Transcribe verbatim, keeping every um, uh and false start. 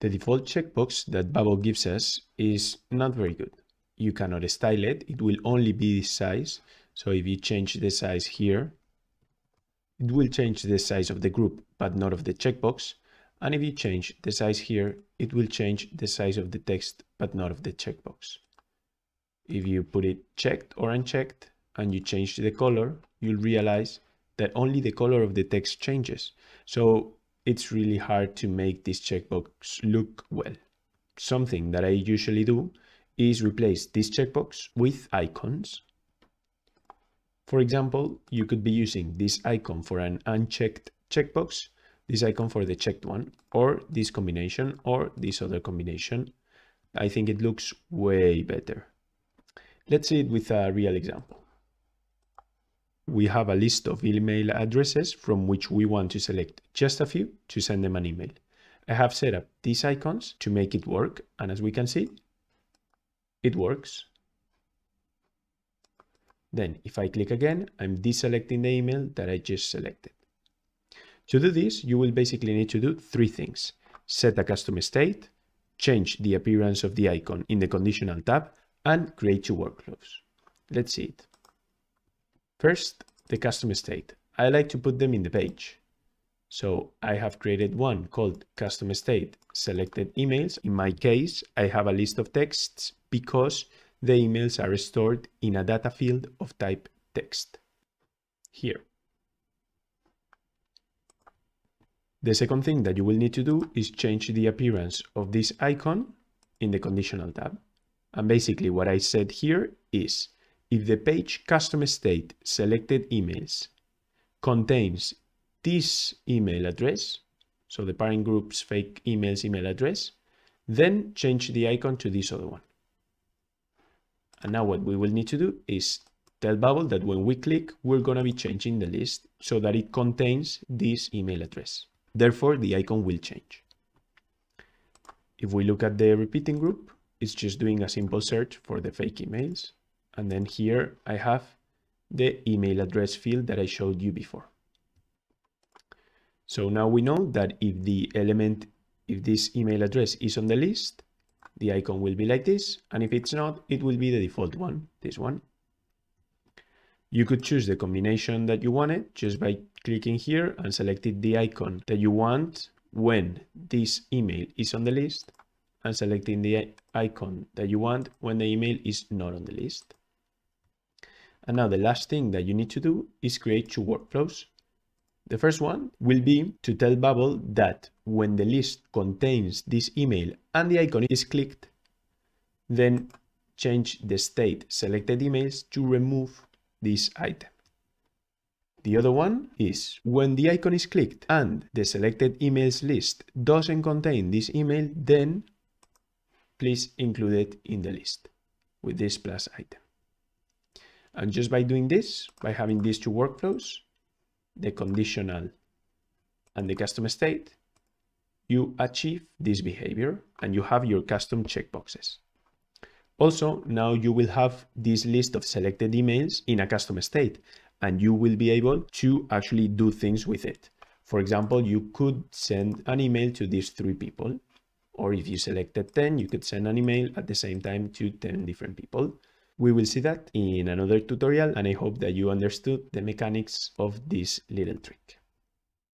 The default checkbox that Bubble gives us is not very good. You cannot style it. It will only be this size. So if you change the size here, it will change the size of the group, but not of the checkbox. And if you change the size here, it will change the size of the text, but not of the checkbox. If you put it checked or unchecked and you change the color, you'll realize that only the color of the text changes. So it's really hard to make this checkbox look well. Something that I usually do is replace this checkbox with icons. For example, you could be using this icon for an unchecked checkbox, this icon for the checked one, or this combination, or this other combination. I think it looks way better. Let's see it with a real example. We have a list of email addresses from which we want to select just a few to send them an email. I have set up these icons to make it work, and as we can see, it works. Then if I click again, I'm deselecting the email that I just selected. To do this, you will basically need to do three things. Set a custom state, change the appearance of the icon in the conditional tab, and create two workflows. Let's see it. First, the custom state. I like to put them in the page. So I have created one called custom state selected emails. In my case, I have a list of texts because the emails are stored in a data field of type text here. The second thing that you will need to do is change the appearance of this icon in the conditional tab. And basically what I said here is, if the page custom state selected emails contains this email address, so the parent group's fake emails email address, then change the icon to this other one. And now what we will need to do is tell Bubble that when we click, we're going to be changing the list so that it contains this email address. Therefore, the icon will change. If we look at the repeating group, it's just doing a simple search for the fake emails. And then here I have the email address field that I showed you before. So now we know that if the element, if this email address is on the list, the icon will be like this, and if it's not, it will be the default one, this one. You could choose the combination that you wanted just by clicking here and selecting the icon that you want when this email is on the list, and selecting the icon that you want when the email is not on the list. And now the last thing that you need to do is create two workflows. The first one will be to tell Bubble that when the list contains this email and the icon is clicked, then change the state selected emails to remove this item. The other one is when the icon is clicked and the selected emails list doesn't contain this email, then please include it in the list with this plus item. And just by doing this, by having these two workflows, the conditional and the custom state, you achieve this behavior and you have your custom checkboxes. Also, now you will have this list of selected emails in a custom state, and you will be able to actually do things with it. For example, you could send an email to these three people, or if you selected ten, you could send an email at the same time to ten different people. We will see that in another tutorial, and I hope that you understood the mechanics of this little trick.